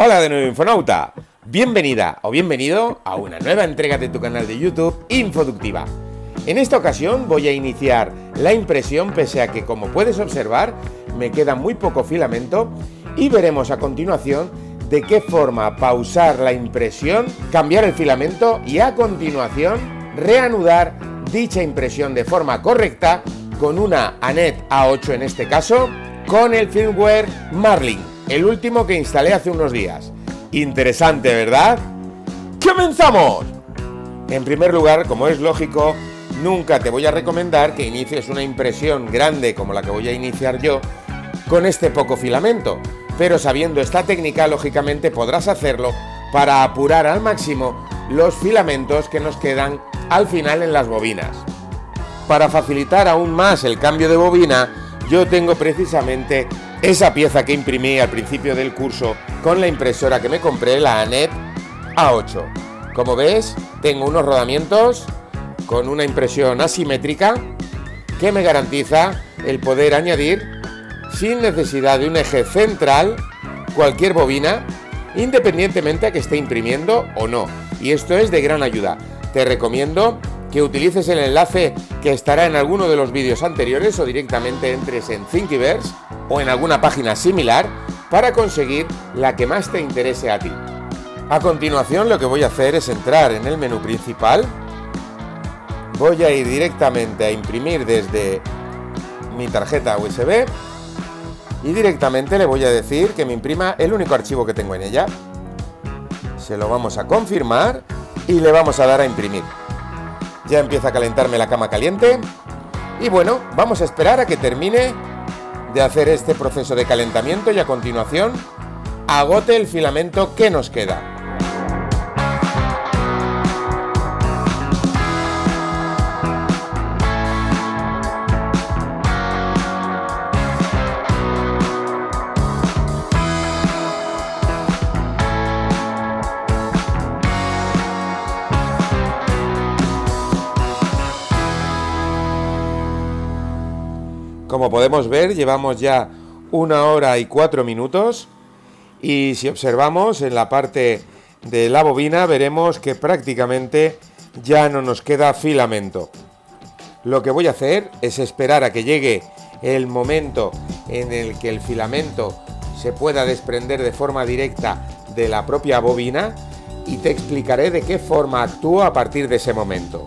Hola de nuevo, Infonauta. Bienvenida o bienvenido a una nueva entrega de tu canal de YouTube Infoductiva. En esta ocasión voy a iniciar la impresión, pese a que, como puedes observar, me queda muy poco filamento, y veremos a continuación de qué forma pausar la impresión, cambiar el filamento y a continuación reanudar dicha impresión de forma correcta con una Anet A8, en este caso con el firmware Marlin, el último que instalé hace unos días. Interesante, ¿verdad? ¡Comenzamos! En primer lugar, como es lógico, nunca te voy a recomendar que inicies una impresión grande como la que voy a iniciar yo con este poco filamento, pero sabiendo esta técnica, lógicamente podrás hacerlo para apurar al máximo los filamentos que nos quedan al final en las bobinas. Para facilitar aún más el cambio de bobina, yo tengo precisamente esa pieza que imprimí al principio del curso con la impresora que me compré, la Anet A8. Como ves, tengo unos rodamientos con una impresión asimétrica que me garantiza el poder añadir, sin necesidad de un eje central, cualquier bobina, independientemente a que esté imprimiendo o no. Y esto es de gran ayuda. Te recomiendo que utilices el enlace que estará en alguno de los vídeos anteriores, o directamente entres en Thingiverse o en alguna página similar para conseguir la que más te interese a ti. A continuación, lo que voy a hacer es entrar en el menú principal. Voy a ir directamente a imprimir desde mi tarjeta USB. Y directamente le voy a decir que me imprima el único archivo que tengo en ella. Se lo vamos a confirmar y le vamos a dar a imprimir. Ya empieza a calentarme la cama caliente. Y bueno, vamos a esperar a que termine de hacer este proceso de calentamiento y a continuación agote el filamento que nos queda. Como podemos ver, llevamos ya 1 hora y 4 minutos, y si observamos en la parte de la bobina veremos que prácticamente ya no nos queda filamento. Lo que voy a hacer es esperar a que llegue el momento en el que el filamento se pueda desprender de forma directa de la propia bobina, y te explicaré de qué forma actúa a partir de ese momento.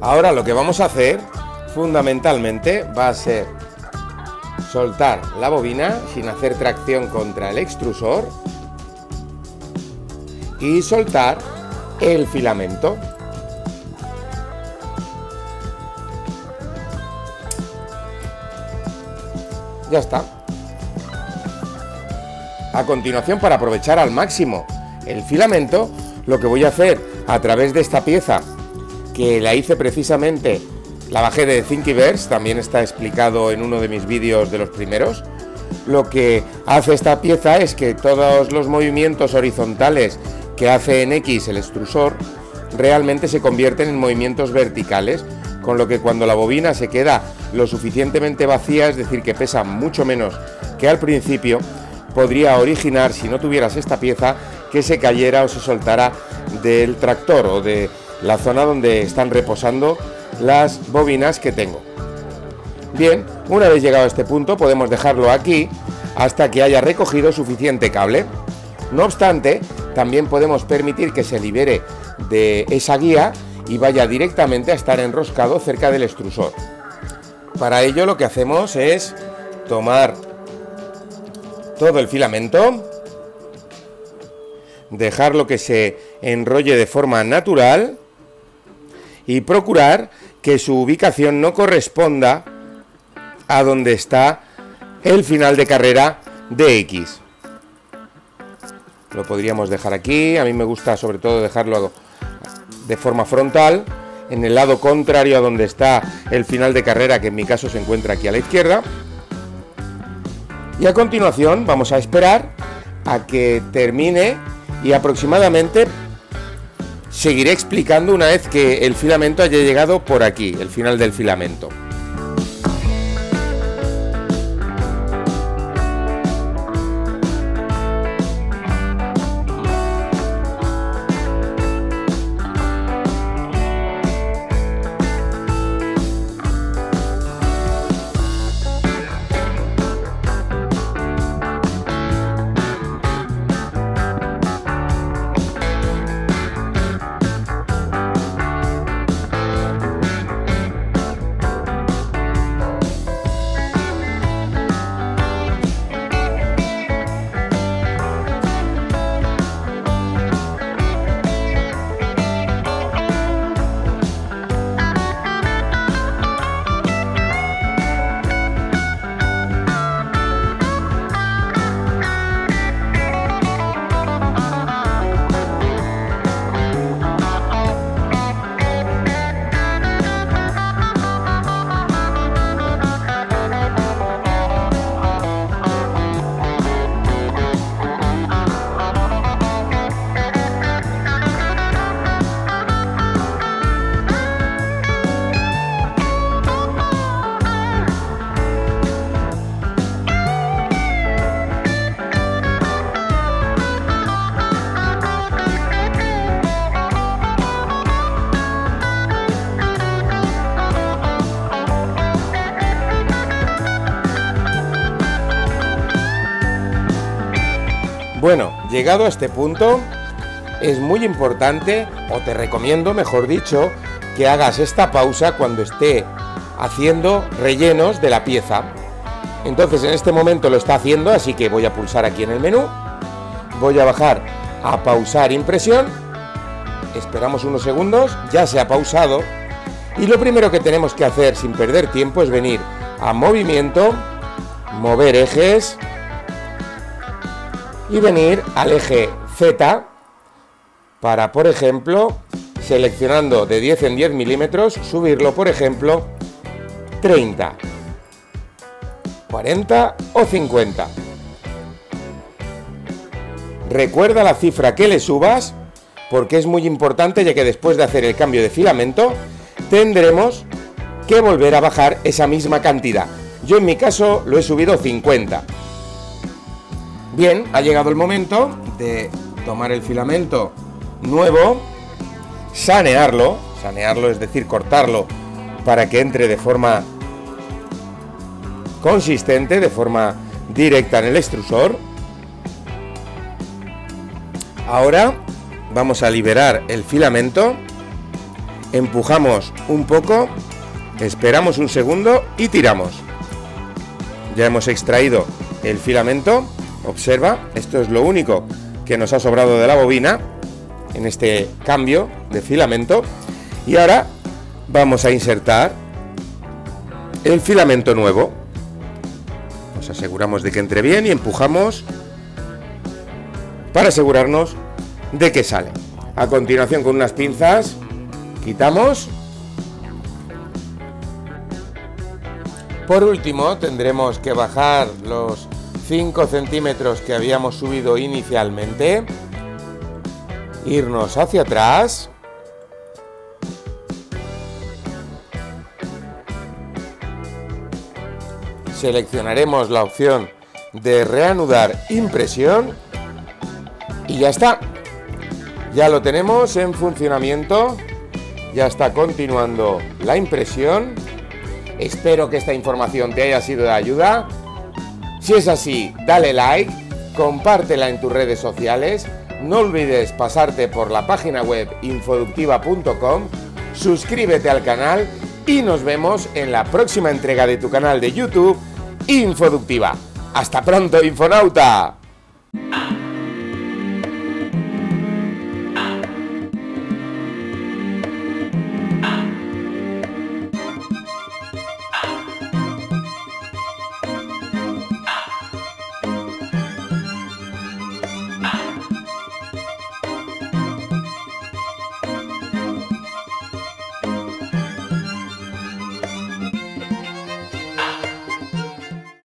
Ahora lo que vamos a hacer fundamentalmente va a ser soltar la bobina sin hacer tracción contra el extrusor y soltar el filamento. Ya está. A continuación, para aprovechar al máximo el filamento, lo que voy a hacer a través de esta pieza, que la hice precisamente, la bajé de Thingiverse, también está explicado en uno de mis vídeos de los primeros. Lo que hace esta pieza es que todos los movimientos horizontales que hace en X el extrusor realmente se convierten en movimientos verticales, con lo que cuando la bobina se queda lo suficientemente vacía, es decir, que pesa mucho menos que al principio, podría originar, si no tuvieras esta pieza, que se cayera o se soltara del tractor o de la zona donde están reposando las bobinas que tengo. Bien, una vez llegado a este punto podemos dejarlo aquí hasta que haya recogido suficiente cable. No obstante, también podemos permitir que se libere de esa guía y vaya directamente a estar enroscado cerca del extrusor. Para ello, lo que hacemos es tomar todo el filamento, dejarlo que se enrolle de forma natural y procurar que su ubicación no corresponda a donde está el final de carrera de X. Lo podríamos dejar aquí. A mí me gusta sobre todo dejarlo de forma frontal, en el lado contrario a donde está el final de carrera, que en mi caso se encuentra aquí a la izquierda. Y a continuación vamos a esperar a que termine, y aproximadamente seguiré explicando una vez que el filamento haya llegado por aquí, el final del filamento. Bueno, llegado a este punto, es muy importante, o te recomiendo, mejor dicho, que hagas esta pausa cuando esté haciendo rellenos de la pieza. Entonces, en este momento lo está haciendo, así que voy a pulsar aquí en el menú, voy a bajar a pausar impresión, esperamos unos segundos, ya se ha pausado, y lo primero que tenemos que hacer sin perder tiempo es venir a movimiento, mover ejes, y venir al eje Z para, por ejemplo, seleccionando de 10 en 10 milímetros, subirlo, por ejemplo, 30, 40 o 50. Recuerda la cifra que le subas, porque es muy importante, ya que después de hacer el cambio de filamento, tendremos que volver a bajar esa misma cantidad. Yo en mi caso lo he subido 50. Bien, ha llegado el momento de tomar el filamento nuevo, sanearlo, es decir, cortarlo para que entre de forma consistente, de forma directa en el extrusor. Ahora vamos a liberar el filamento, empujamos un poco, esperamos un segundo y tiramos. Ya hemos extraído el filamento. Observa, esto es lo único que nos ha sobrado de la bobina en este cambio de filamento, y ahora vamos a insertar el filamento nuevo. Nos aseguramos de que entre bien y empujamos para asegurarnos de que sale. A continuación, con unas pinzas quitamos. Por último, tendremos que bajar los 5 centímetros que habíamos subido inicialmente, irnos hacia atrás, seleccionaremos la opción de reanudar impresión y ya está, ya lo tenemos en funcionamiento, ya está continuando la impresión. Espero que esta información te haya sido de ayuda. Si es así, dale like, compártela en tus redes sociales, no olvides pasarte por la página web infoductiva.com, suscríbete al canal y nos vemos en la próxima entrega de tu canal de YouTube, Infoductiva. ¡Hasta pronto, Infonauta!